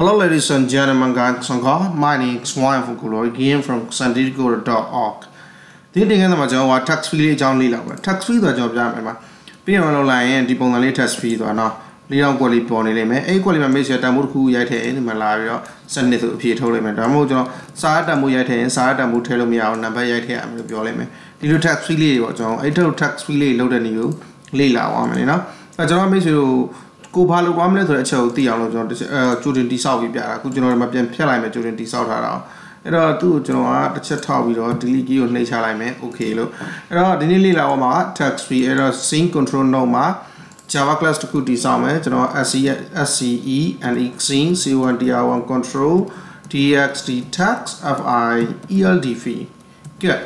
Hello ladies and gentlemen, my name is Wayne from Kulo again from sandigo.org. Today we will tax free tax free tax free tax free Kubalu Wamlet or Chow children Tisavia, could you know my Pelime children Tisavara? It are two Genoa, the Chatavi, Deligi, or Nechalime, Okalo. It are the Nili Lama, tax free, it are sync control Noma, Java class to Kuti Same, Genoa, SCE, and Exin, C1DR1 control, TXT tax, FI, ELD fee. Good.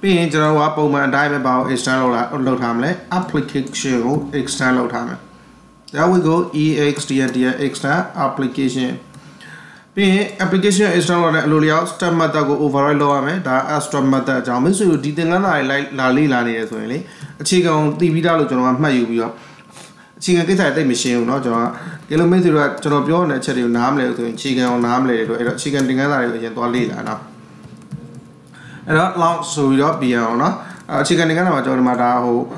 Being Genoa, Poma, and Dime about external load hamlet, application, external load hamlet. There we go, EXTR extra application. P application is not a lolio, step mother overall lower, the astro mother jamis, you didn't like Lali Lani as well. A chicken on the Vidal Jonah, my Ubio. Chicken get at the machine, not Jonah. Kilometer at Jonobion, a cherry on Hamlet, chicken on Hamlet, chicken together, and Dolina. And not long so we don't be on a chicken together, John Madaho,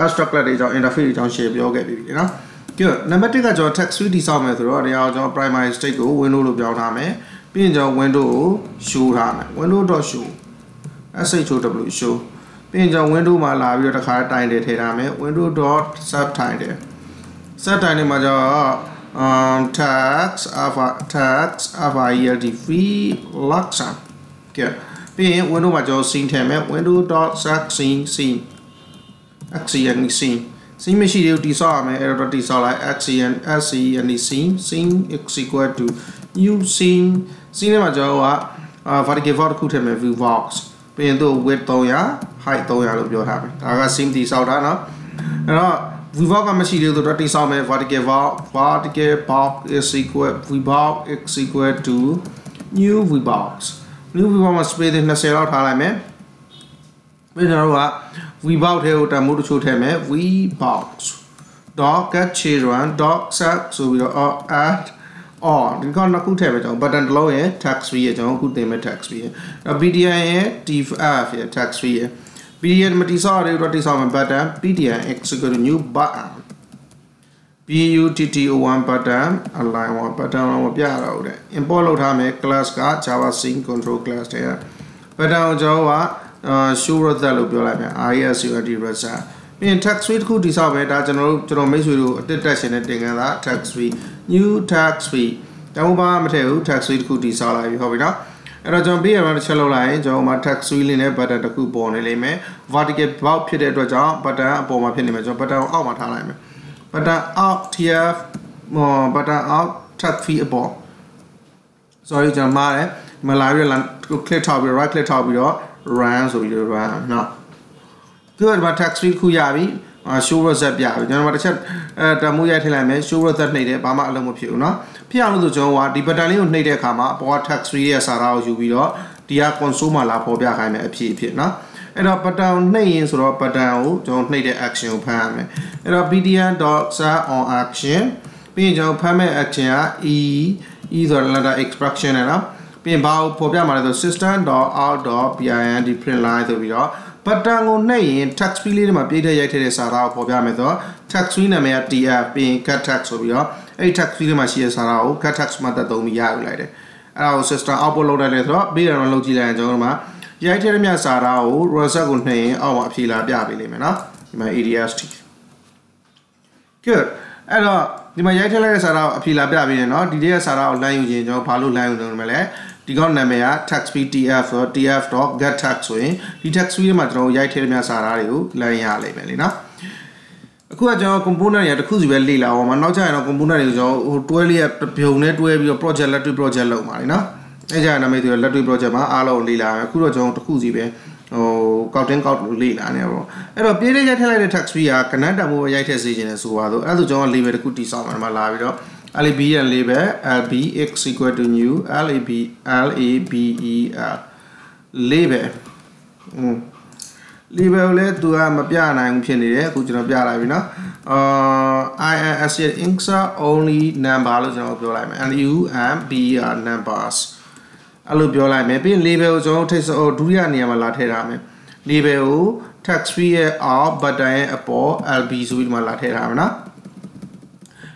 astro cladage or interfere, don't shape your get, you know. Good. Now, tax free design method. They are primary stake window to window show window show. SHOW show. Window my library to car time window dot subtime. Subtime tax FIELD fee luxem. Good. Window my window dot succeed. Accent See me see you disarm error disarm like axiom SE and scene is equal to new scene cinema joa forgive our good time view box. Being though with Toya, high Toya of your habit. I got seen this out now. We walk a machine to the disarm forgive box is equal we box is equal to new view box. New view box must be the same out. I mean, we know what. We bought here with a motor shoot him. We box dog at children dog sack so we are at all. You can't good have but and low tax free. Good name tax free. A BDI TF tax free. BDI Matisari what is on button. BDI execute new button. BUTTO1 button. Align one button on Piaro. In Polo Tame class card Java sync control class here. But now Java. Sure that look your life. I as you are the result. Being tax free could dissolve it as general to make you detection and thing that tax free. New tax free. The Obama material tax free could dissolve. You hope it up. And I don't be around shallow lines or my tax wheel in it, but at the coupon element. What to get about Peter Raja, but I bought my penny measure, but I'll my time. But I out here, but I'll tax free a ball. Sorry, John Mare, Malaria, click top, right click top, your. Run so you run now. Good, but tax free Kuyabi, sure that Yavi. Then what I said, Damuya Telame, sure that native Bama Alamopuna, Piano Joa, Dipatalion native Kama, or tax free as arouse you will, Dia Consuma La Pobia Hime, a Pipina, and up but down names or up but down, don't need action Pame, and up BDN dogs are on action, being Joe Pame action E, either another expression and up. Being about program system dot out dot PIN print line the video, but down name tax bill my beta is around program method, tax winner may at DF being cut tax over a tax bill my CS around cut tax mother domia related. Our system uploaded letter, beer and logi and Jorma, Yatermia Sarao, Rosagun name, our Pila Biabilimena, my EDST. Good. And the Mayatelas are Pila Biabilina, the DS are out language or Palu language. Tax free TF or TF dot get tax free. The tax free matro Yatermia Sarayu, Layale Melina. A Kuaja component at Kuzuel Lila or Manoja and a component is all 12 pionet wave your project to project Marina. Ajana made your letter project, Alo Lila, Kurajon to Kuzibe or Cotton Cotton Lila and Ever. And a period tax free are Canada over Yates and Suado, and the John Lever Kuti Summer Malavido. LAB and labor LB X equal to new LABER labor. Labor let do a mapiana and penny, good job, Yaravina. I and C and X are only numbers. And U and B are numbers. Maybe labels or text or do label text free or but I apple LBs with my latte ramana.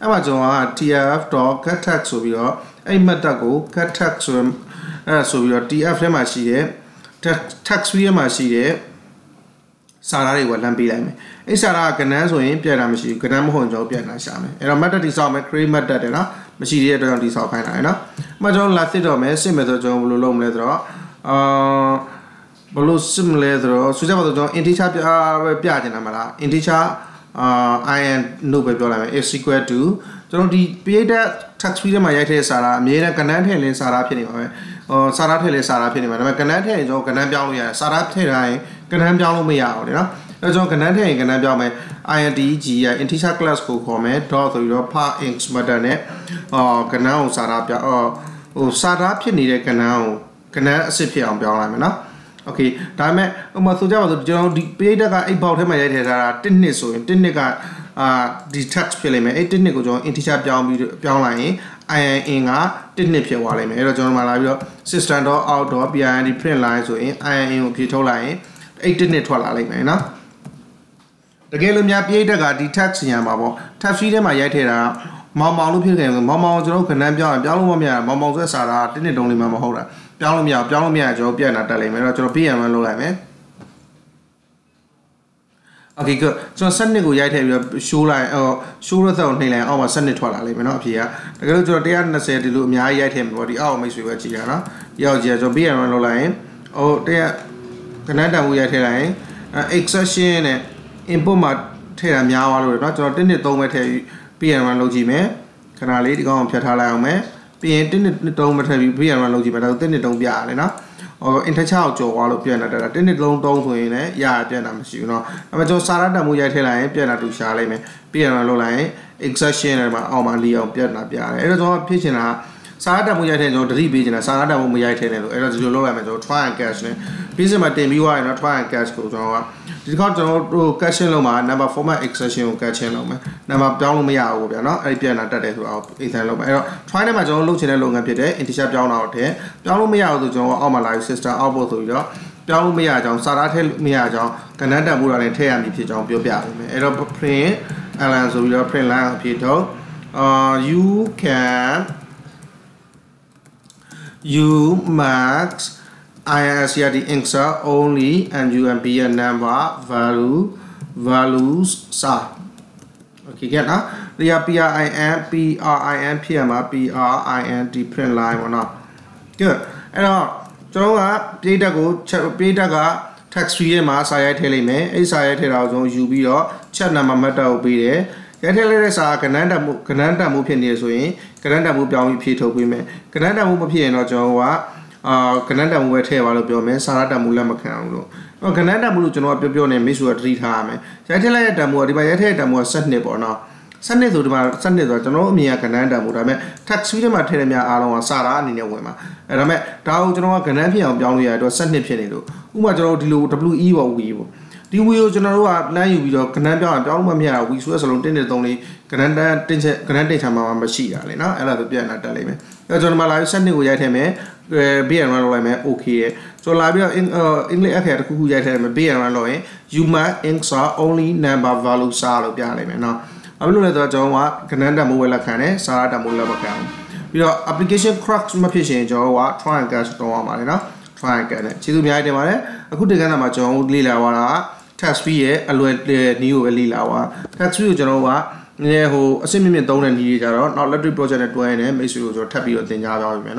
Amazon TF dog cat tax over your a matago cat tax so your TF Lemashie tax via Mashie Sarah will not be lame. A Sarah can answer in Pianamishi, Ganam Honjo Pianasame. And a matter is all my cream matadena, Machine don't is all kind of Ina. Major Lathidome, Simetho Lom Letra. Blue sim leather, so that in teacher Piatinamala, in teacher, I am no baby is equal to the Pieta tax freedom. I say Sarah, Mira Canadian is Sarah Penny or Sarah Tele Sarah Penny, Canadian is all Canadian, Sarah Tele, Canadian Mia, you know, as all Canadian, Canadian, I and DG, in teacher class cook comment, talk to your pa inks moderne or canal Sarah or Sarah Penny canal. Can see on Biolama? Okay, Time Masuja, the Peda, about him, I had a tennis or Tindica detached film, a technical in teacher Biolani, I in a Tindipia Walame, Erajon Malavio, sister outdoor behind the print lines, I in Pitolai, a technical alimena. The Galumia Peda detached Yamabo, Tafida Mayatera, Mamma Lupin, Mamma Joke, and Bialumia, Mamma Sara, didn't only Mamma Hora. Piano mia, Joe Piana Dalame, Jopian, and Lolame. Okay, good. So Sunday go yet have Shula or Shurathon Hill over Sunday Twala, even up here. The girl Jordan said to Lumia yet him, what the all makes we were Chiana, Yaja, Jopian, and Lolame. Oh, there Canada we are telling exertion and impoma terra meow, not your dinner don't wait to Pian and Logime. Can I lead on Piatalame? Didn't don't matter you be around logic, but then it don't be arena or interchild or all of Pianata. Then it don't in a yard, you know. I'm a Joe Sarada Muyatela, Piana to Charlemagne, Piana Lolai, exertion and my Leo Piana Piana. It is all Pichina, Sarada Muyaten or three Pijana, Sarada Muyaten, and as you know, I'm a Joe Try and Cash. Pizimatim, you are not trying cash goes over. The control to Casheloma, number former exertion Casheloma, number down Mia, a piano that is out. Ethanoma. Try them as all looking along up today, and shut down out here. Down Mia to Joe, all my life sister, all both of you. Down Mia, Sarate Mia, Canada, Buran and Tam, if you don't be out. Aeroplane, plane, alliance of your plane line, Peter. You max. I see the inks are only and you and be a number values sa. Okay, get now. The PRINT print line or not. Good. And all. So, Pedago, tax free mass, I tell him, is I tell you, be your chat number matter will be there. Get a letter, I cananda move in this way, cananda move down with Peter women, cananda move here or Joe. Canada will tell Biome, Sarada Mulamacano. Or Canada will not be born and miss you at three time. Satellite and what if I had a more Sunday or not? Sunday to the Sunday, no, me a Canada would have met tax freedom at Telemia Alon Sara and in a woman. And I met Tao General Canadian of Biome or Sunday Pianito. Umadro de Blue Evil Weaver. The wheels general are now you with Canada and Dalmamia, which was alone only Canada, Canada, Machia, Lena, and other Piana Dalame. That's on my life Sunday we had him. Be around okay. So, Labia in English ahead who yet have a beer and loy, you might inks are only number value sal of Yalemena. I will let the Joma, Canada Muella Cane, Sarada Mulla Can. Your application cracks my patient or what? Try and catch Doma Marina, try and get it. Chidumia de Mare, I could take an Amazon, Lila, Tax Vie, a new Lila, Tax View Genova. Neho, a semi-donor, not let the project at 2 a.m. is you or tap your thing out of